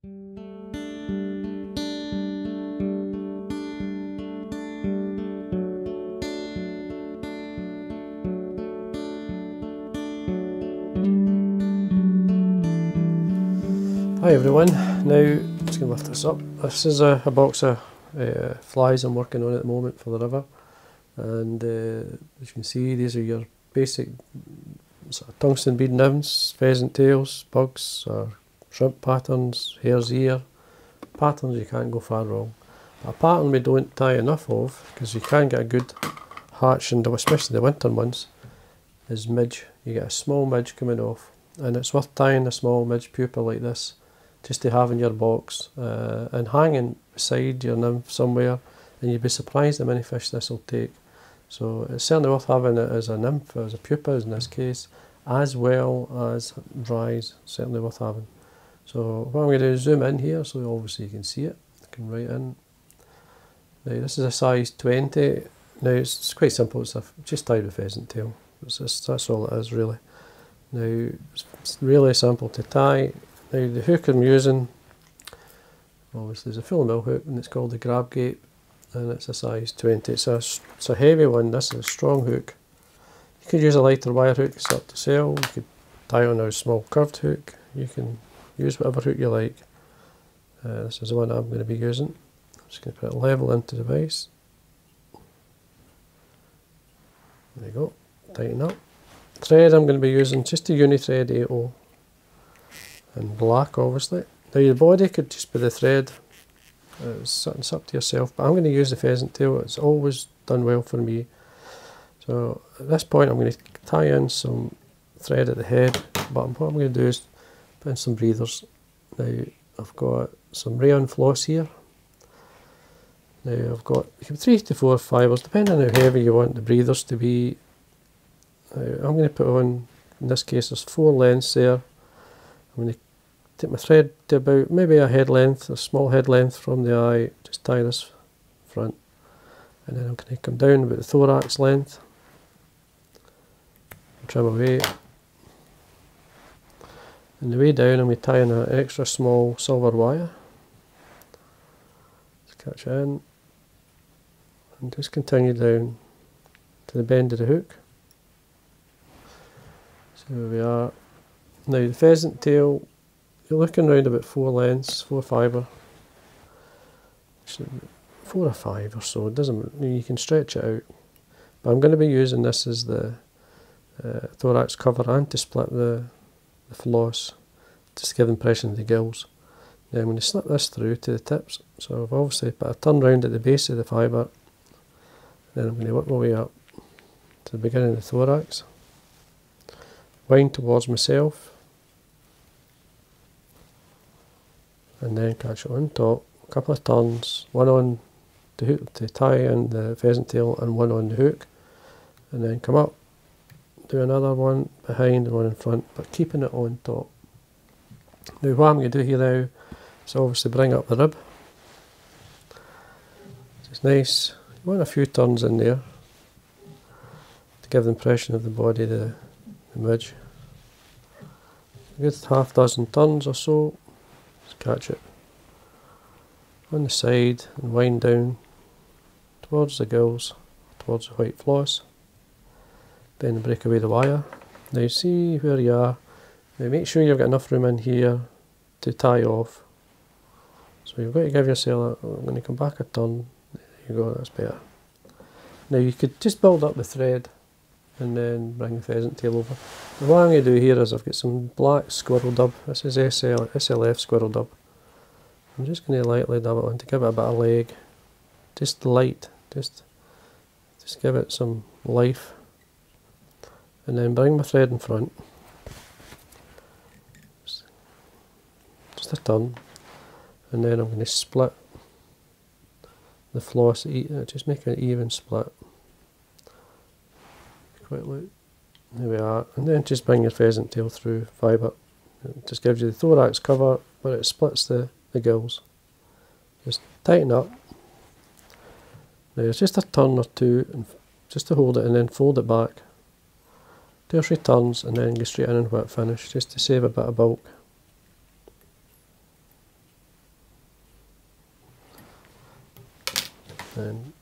Hi everyone, now I'm just going to lift this up. This is a box of flies I'm working on at the moment for the river, and as you can see, these are your basic sort of tungsten bead nymphs, pheasant tails, bugs, shrimp patterns, hare's ear, patterns you can't go far wrong. A pattern we don't tie enough of, because you can get a good hatch, and especially the winter months, is midge. You get a small midge coming off, and it's worth tying a small midge pupa like this, just to have in your box and hanging beside your nymph somewhere, and you'd be surprised how many fish this will take. So it's certainly worth having it as a nymph, as a pupa in this case, as well as dries, certainly worth having. So what I'm going to do is zoom in here, so obviously you can see it, you can write in. Now this is a size 20, now it's quite simple, it's just tied with pheasant tail, that's all it is really. Now it's really simple to tie. Now the hook I'm using, obviously, is a Fulling Mill hook, and it's called the Grab Gape, and it's a size 20. It's a heavy one, this is a strong hook. You could use a lighter wire hook, it's up to sell, you could tie on a small curved hook, you can use whatever hook you like. This is the one I'm going to be using. I'm just going to put it level into the vise. There you go, tighten up. Thread I'm going to be using just a Uni-8/0. In black, obviously. Now your body could just be the thread, it's up to yourself, but I'm going to use the pheasant tail, it's always done well for me. So at this point I'm going to tie in some thread at the head, but what I'm going to do is put in some breathers. Now I've got some rayon floss here. Now I've got 3 to 4 fibres, depending on how heavy you want the breathers to be. Now I'm going to put on, in this case there's 4 lengths there. I'm going to take my thread to about maybe a head length, a small head length from the eye, just tie this front, and then I'm going to come down about the thorax length, trim away, and the way down I'm going to tie in an extra small silver wire, just catch it in, and just continue down to the bend of the hook. So here we are. Now the pheasant tail, you're looking around about 4 lengths, 4 fibre, 4 or 5 or so, it doesn't, you can stretch it out. But I'm going to be using this as the thorax cover and to split the floss, just to give the impression of the gills. Now I'm going to slip this through to the tips, so I've obviously put a turn round at the base of the fibre, then I'm going to work my way up to the beginning of the thorax, wind towards myself, and then catch it on top, a couple of turns, one on the hook to tie in the pheasant tail and one on the hook, and then come up, do another one behind and one in front, but keeping it on top. Now what I'm going to do here now is obviously bring up the rib. It's nice, you want a few turns in there to give the impression of the body, the midge. A good half dozen turns or so. Just catch it on the side and wind down towards the gills, towards the white floss, then break away the wire. Now you see where you are. Now make sure you've got enough room in here to tie off, so you've got to give yourself a, I'm going to come back a turn, there you go, that's better. Now you could just build up the thread and then bring the pheasant tail over. And what I'm going to do here is I've got some black squirrel dub, this is SLF squirrel dub. I'm just going to lightly dub it on to give it a bit of leg, just light, just give it some life, and then bring my thread in front, just a turn, and then I'm going to split the floss, just make an even split. Quite look, there we are, and then just bring your pheasant tail through fibre. It just gives you the thorax cover, but it splits the gills. Just tighten up. Now it's just a turn or two, and just to hold it, and then fold it back. 2 or 3 turns, and then go straight in and wet finish, just to save a bit of bulk. and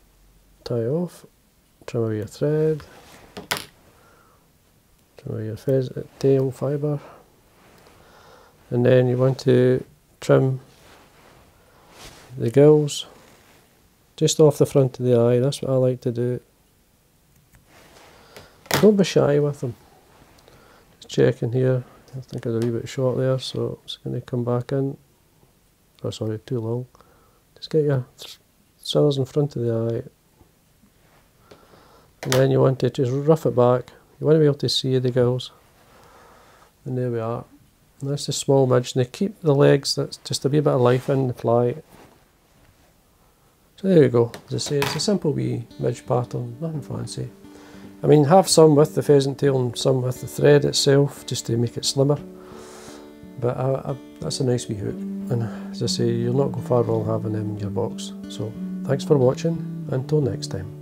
tie off, trim away your thread, trim away your pheasant tail fibre, and then you want to trim the gills just off the front of the eye. That's what I like to do. Don't be shy with them. Just checking here, I think I was a wee bit short there, so it's going to come back in. Oh sorry, too long. Just get your scissors in front of the eye, and then you want to just rough it back. You want to be able to see the gills, and there we are. And that's the small midge, and they keep the legs, that's just a wee bit of life in the fly. So there you go, as I say, it's a simple wee midge pattern, nothing fancy. I mean, have some with the pheasant tail and some with the thread itself, just to make it slimmer. But that's a nice wee hook, and as I say, you'll not go far wrong having them in your box. So, thanks for watching, until next time.